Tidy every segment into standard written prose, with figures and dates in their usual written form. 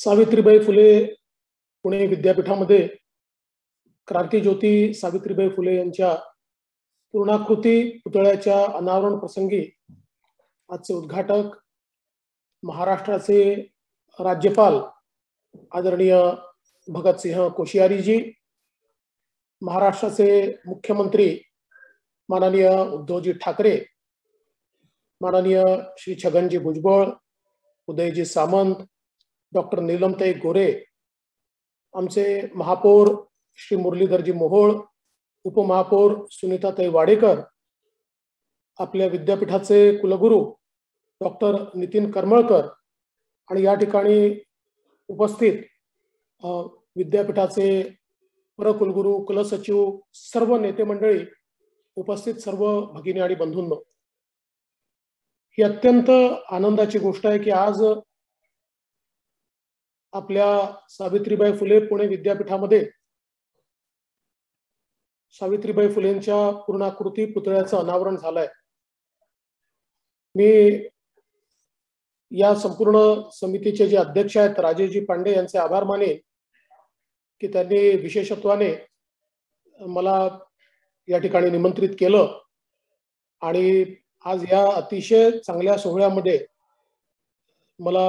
सावित्रीबाई फुले पुणे विद्यापीठामध्ये क्रांतिज्योती सावित्रीबाई फुले यांच्या पूर्णाकृती पुतळ्याच्या अनावरण प्रसंगी आजचे उद्घाटक महाराष्ट्राचे राज्यपाल आदरणीय भगत सिंह कोशियारी जी, महाराष्ट्राचे मुख्यमंत्री माननीय उद्धवजी ठाकरे, माननीय श्री छगनजी भुजब, उदयजी सामंत, डॉक्टर नीलमताई गोरे, आमचे महापौर श्री मुरलीधरजी मोहोळ, उपमहापौर सुनीताताई वाडेकर, आपल्या विद्यापीठाचे कुलगुरू डॉक्टर नितिन करमलकर आणि या ठिकाणी उपस्थित विद्यापीठाचे परकुलगुरू, कुलसचिव, सर्व नेते मंडळी, उपस्थित सर्व भगिनी आणि बंधूंनो, ही अत्यंत आनंदाची गोष्ट आहे की आज आपल्या सावित्रीबाई फुले पुणे विद्यापीठामध्ये सावित्रीबाई फुलेंच्या पूर्णाकृती पुतळ्याचं अनावरण झालंय। मी या संपूर्ण समितीचे जे अध्यक्ष आहेत राजेशजी पांडे यांचे आभार मानेन की त्यांनी विशेषत्वाने मला या ठिकाणी निमंत्रित केलं आणि आज या अतिशय चांगल्या सोहळ्यामध्ये मला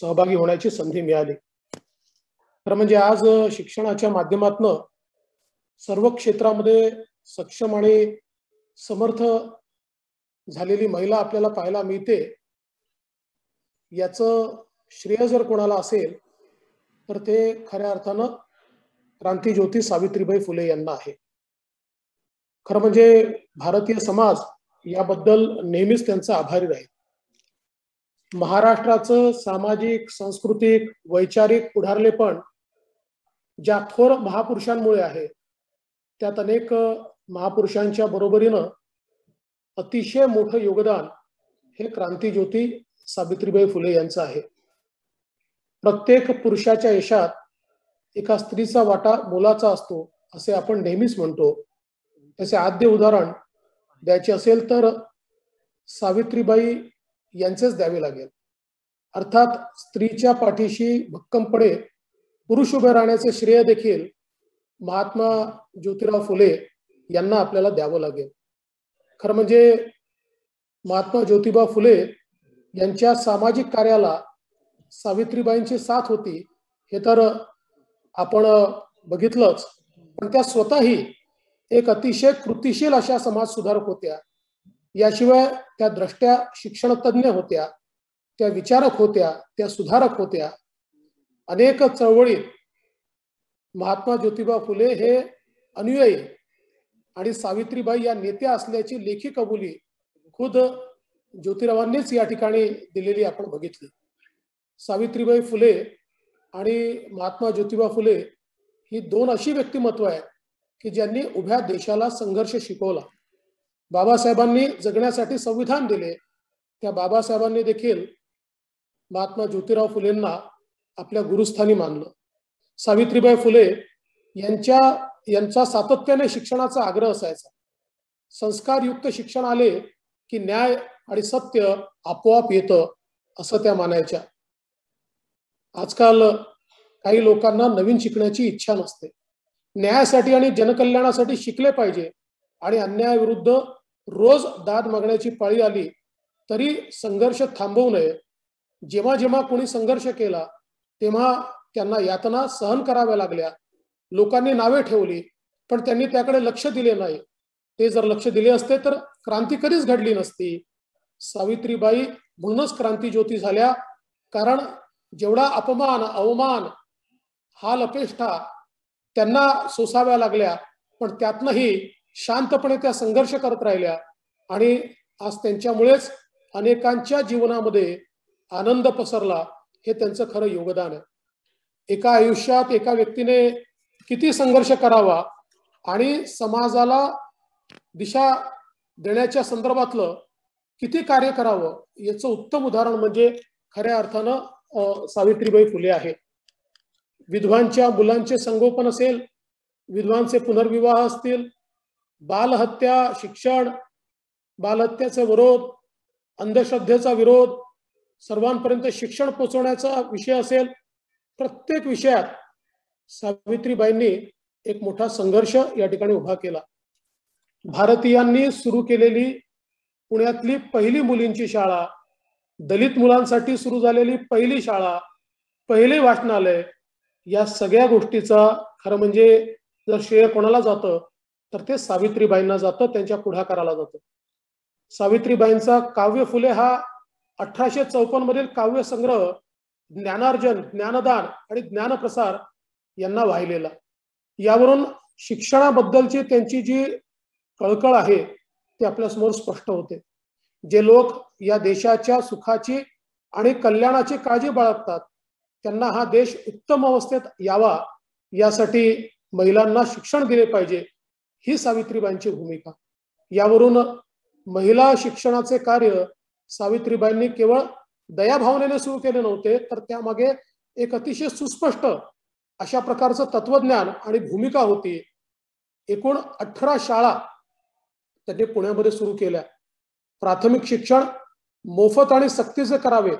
सहभागी होण्याची संधी मिळाली। तर म्हणजे आज शिक्षणाच्या माध्यमातून सर्व क्षेत्रामध्ये सक्षम आणि समर्थ झालेली महिला आपल्याला पाहायला मिळते। याचं श्रेय जर कोणाला असेल तर ते खऱ्या अर्थाने क्रांतिज्योती सावित्रीबाई फुले यांना आहे। खरं म्हणजे भारतीय समाज याबद्दल नेहमीच त्यांचा आभारी राहील। महाराष्ट्राचं सामाजिक, सांस्कृतिक, वैचारिक पुढारलेपण ज्या थोर महापुरुषांमुळे आहे, त्यात अनेक महापुरुषांच्या बरोबरीनं अतिशय मोठं योगदान हे क्रांतिज्योती सावित्रीबाई फुले यांचं आहे। प्रत्येक पुरुषाच्या यशात एका स्त्रीचा वाटा मोलाचा असतो असे आपण नेहमीच म्हणतो। तसे आद्य उदाहरण द्यायचे असेल तर सावित्रीबाई यांचेच द्यावे लागेल। अर्थात स्त्रीच्या पाठीशी भक्कमपणे पुरुष उभे राहण्याचे श्रेय देखील महात्मा ज्योतिराव फुले यांना आपल्याला द्यावं लागेल। खरं म्हणजे महात्मा ज्योतिबा फुले यांच्या सामाजिक कार्याला सावित्रीबाईंची साथ होती हे तर आपण बघितलंच, पण त्या स्वतःही एक अतिशय कृतिशील अशा समाजसुधारक होत्या। याशिवाय त्या दृष्ट्या शिक्षणतज्ञ होत्या, त्या विचारक होत्या, त्या सुधारक होत्या। अनेक चळवळीत महात्मा ज्योतिबा फुले हे अनुयायी आणि सावित्रीबाई या नेत्या असल्याची लेखी कबुली खुद ज्योतिरावांनीच या ठिकाणी दिलेली आपण बघितली। सावित्रीबाई फुले आणि महात्मा ज्योतिबा फुले ही दोन अशी व्यक्तिमत्व आहेत की ज्यांनी उभ्या देशाला संघर्ष शिकवला। बाबासाहेबांनी जगण्यासाठी संविधान दिले, त्या बाबासाहेबांनी देखील महात्मा ज्योतिराव फुलेंना आपल्या गुरुस्थानी मानलं। सावित्रीबाई फुले यांचा सातत्याने शिक्षणाचा आग्रह असायचा। संस्कारयुक्त शिक्षण आले की न्याय आणि सत्य आपोआप येतं असं त्या मानायच्या। आजकाल काही लोकांना नवीन शिकण्याची इच्छा नसते। न्यायासाठी आणि जनकल्याणासाठी शिकले पाहिजे आणि अन्यायाविरुद्ध रोज दाद मागण्याची पाळी आली तरी संघर्ष थांबवू नये। जेव्हा जेव्हा कोणी संघर्ष केला तेव्हा त्यांना यातना सहन कराव्या लागल्या। लोकांनी नावे ठेवली पण त्यांनी त्याकडे लक्ष दिले नाही। ते जर लक्ष दिले असते तर क्रांती कधीच घडली नसती। सावित्रीबाई म्हणूनच क्रांतिज्योती झाल्या, कारण जेवढा अपमान, अवमान, हाल, अपेष्टा त्यांना सोसाव्या लागल्या पण त्यातनंही शांतपणे त्या संघर्ष करत राहिल्या आणि आज त्यांच्यामुळेच अनेकांच्या जीवनामध्ये आनंद पसरला। हे त्यांचं खरं योगदान आहे। एका आयुष्यात एका व्यक्तीने किती संघर्ष करावा आणि समाजाला दिशा देण्याच्या संदर्भातलं किती कार्य करावं याचं उत्तम उदाहरण म्हणजे खऱ्या अर्थानं सावित्रीबाई फुले आहे। विधवांच्या मुलांचे संगोपन असेल, विधवांचे पुनर्विवाह असतील, बालहत्या, शिक्षण, बालहत्याचा विरोध, अंधश्रद्धेचा विरोध, सर्वांपर्यंत शिक्षण पोहोचवण्याचा विषय असेल, प्रत्येक विषयात सावित्रीबाईंनी एक मोठा संघर्ष या ठिकाणी उभा केला। भारतीयांनी सुरू केलेली पुण्यातली पहिली मुलींची शाळा, दलित मुलांसाठी सुरू झालेली पहिली शाळा, पहिले वाचनालय, या सगळ्या गोष्टीचा खरं म्हणजे जर श्रेय कोणाला जातं तर ते सावित्रीबाईंना जातं, त्यांच्या पुढाकाराला जातं। सावित्रीबाईंचा काव्य फुले हा 1854 मधील काव्य संग्रह ज्ञानार्जन, ज्ञानदान आणि ज्ञानप्रसार यांना वाहिलेला। यावरून शिक्षणाबद्दलची त्यांची जी कळकळ आहे ते आपल्या समोर स्पष्ट होते। जे लोक या देशाच्या सुखाची आणि कल्याणाची काळजी बाळगतात त्यांना हा देश उत्तम अवस्थेत यावा यासाठी महिलांना शिक्षण दिले पाहिजे, ही सावित्रीबाईंची भूमिका। यावरून महिला शिक्षणाचे कार्य सावित्रीबाईंनी केवळ दयाभावनेने सुरू केले नव्हते, तर त्यामागे एक अतिशय सुस्पष्ट अशा प्रकारचं तत्वज्ञान आणि भूमिका होती। एकूण 18 शाळा त्यांनी पुण्यामध्ये सुरू केल्या। प्राथमिक शिक्षण मोफत आणि सक्तीचे करावे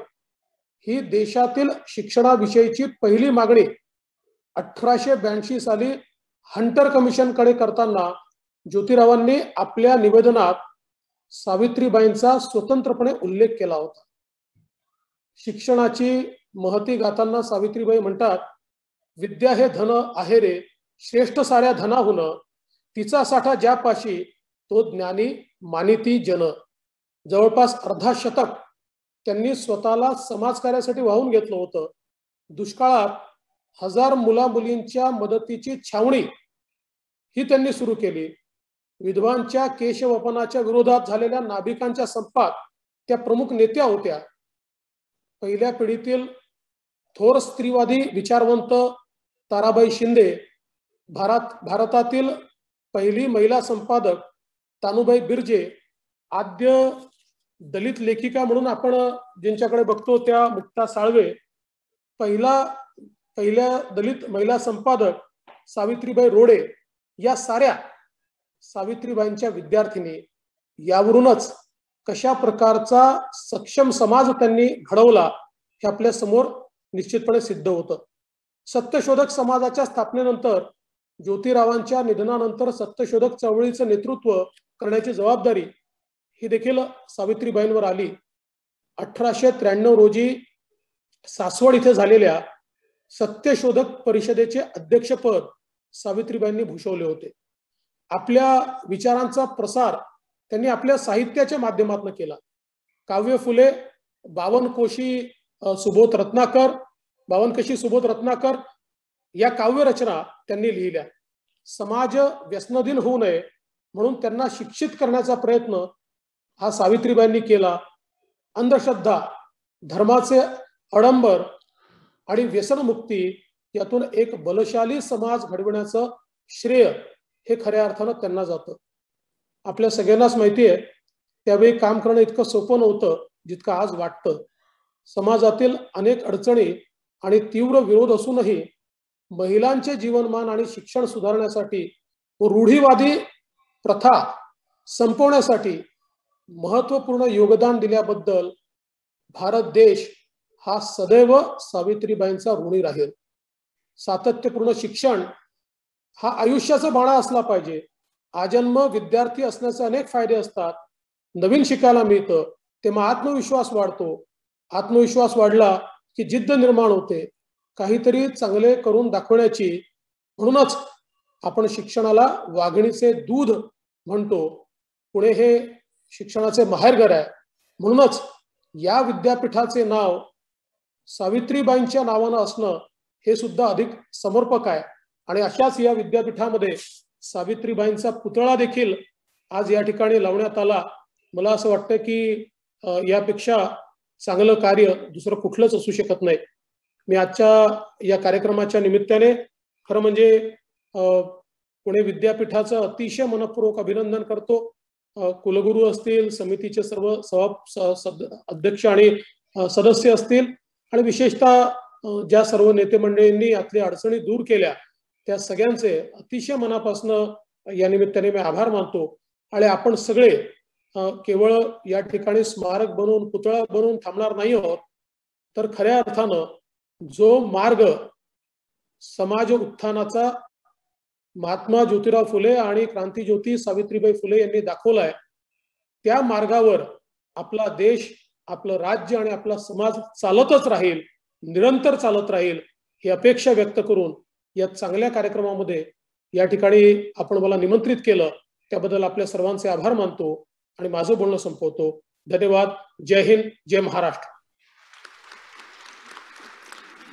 ही देशातील शिक्षणाविषयीची पहिली मागणी 1882 साली हंटर कमिशन कडे करताना ज्योतिरावांनी आपल्या निवेदनात सावित्रीबाईंचा स्वतंत्रपणे उल्लेख केला होता। शिक्षणाची महती गाताना सावित्रीबाई म्हणतात, विद्या हे धन आहे रे श्रेष्ठ साऱ्या धनाहून, तिचा साठा ज्यापाशी तो ज्ञानी मानिती जन। जवळपास अर्धा शतक त्यांनी स्वतःला समाजकार्यासाठी वाहून घेतलं होतं। दुष्काळात 1000 मुला मुलींच्या मदतीची छावणी ही त्यांनी सुरू केली। विधवांच्या केशवपनाच्या विरोधात झालेल्या नाभिकांच्या संपात त्या प्रमुख नेत्या होत्या। पहिल्या पिढीतील थोर स्त्रीवादी विचारवंत ताराबाई शिंदे, भारतातील पहिली महिला संपादक तानूबाई बिरजे, आद्य दलित लेखिका म्हणून आपण ज्यांच्याकडे बघतो त्या मुक्ता साळवे, पहिल्या दलित महिला संपादक सावित्रीबाई रोडे, या साऱ्या सावित्रीबाईंच्या विद्यार्थिनी। यावरूनच कशा प्रकारचा सक्षम समाज त्यांनी घडवला हे आपल्या समोर निश्चितपणे सिद्ध होतं। सत्यशोधक समाजाच्या स्थापनेनंतर, ज्योतिरावांच्या निधनानंतर सत्यशोधक चळवळीचं नेतृत्व करण्याची जबाबदारी ही देखील सावित्रीबाईंवर आली। 1893 रोजी सासवड इथे झालेल्या सत्यशोधक परिषदेचे अध्यक्षपद सावित्रीबाईंनी भूषवले होते। आपल्या विचारांचा प्रसार त्यांनी आपल्या साहित्याच्या माध्यमातून केला। काव्य फुले, बावनकोशी सुबोध रत्नाकर या काव्य रचना त्यांनी लिहिल्या। समाज व्यसनधीन होऊ नये म्हणून त्यांना शिक्षित करण्याचा प्रयत्न हा सावित्रीबाईंनी केला। अंधश्रद्धा, धर्माचे अडंबर आणि व्यसनमुक्ती यातून एक बलशाली समाज घडविण्याचं श्रेय हे खऱ्या अर्थानं त्यांना जातं। आपल्या सगळ्यांनाच माहिती आहे त्यावेळी काम करणं इतकं सोपं नव्हतं जितकं आज वाटतं। समाजातील अनेक अडचणी आणि तीव्र विरोध असूनही महिलांचे जीवनमान आणि शिक्षण सुधारण्यासाठी व रूढीवादी प्रथा संपवण्यासाठी महत्वपूर्ण योगदान दिल्याबद्दल भारत देश हा सदैव सावित्रीबाईंचा ऋणी राहील। सातत्यपूर्ण शिक्षण हा आयुष्याचा बाणा असला पाहिजे। आजन्म विद्यार्थी असण्याचे अनेक फायदे असतात। नवीन शिकायला मिळतं, तेव्हा आत्मविश्वास वाढतो। आत्मविश्वास वाढला की जिद्द निर्माण होते, काहीतरी चांगले करून दाखवण्याची। म्हणूनच आपण शिक्षणाला वाघिणीचे दूध म्हणतो। पुणे हे शिक्षणाचे माहेरघर आहे, म्हणूनच या विद्यापीठाचे नाव सावित्रीबाईंच्या नावानं असणं हे सुद्धा अधिक समर्पक आहे। आणि अशाच या विद्यापीठामध्ये सावित्रीबाईंचा पुतळा देखील आज या ठिकाणी लावण्यात आला। मला असं वाटतं की यापेक्षा चांगलं कार्य दुसरं कुठलंच असू शकत नाही। मी आजच्या या कार्यक्रमाच्या निमित्ताने खरं म्हणजे पुणे विद्यापीठाचं अतिशय मनपूर्वक अभिनंदन करतो। कुलगुरू असतील, समितीचे सर्व अध्यक्ष आणि सदस्य असतील, आणि विशेषतः ज्या सर्व नेते मंडळींनी आपल्या अडचणी दूर केल्या त्या सगळ्यांचे अतिशय मनापासून या निमित्ताने मी आभार मानतो। आणि आपण सगळे केवळ या ठिकाणी स्मारक बनवून पुतळा बनवून थांबणार नाही आहोत, तर खऱ्या अर्थानं जो मार्ग समाज उत्थानाचा महात्मा ज्योतिराव फुले आणि क्रांतिज्योती सावित्रीबाई फुले यांनी दाखवलाय त्या मार्गावर आपला देश, आपलं राज्य आणि आपला समाज चालतच राहील, निरंतर चालत राहील ही अपेक्षा व्यक्त करून या चांगल्या कार्यक्रमामध्ये या ठिकाणी आपण मला निमंत्रित केलं त्याबद्दल आपल्या सर्वांचे आभार मानतो आणि माझं बोलणं संपवतो। धन्यवाद। जय हिंद, जय महाराष्ट्र।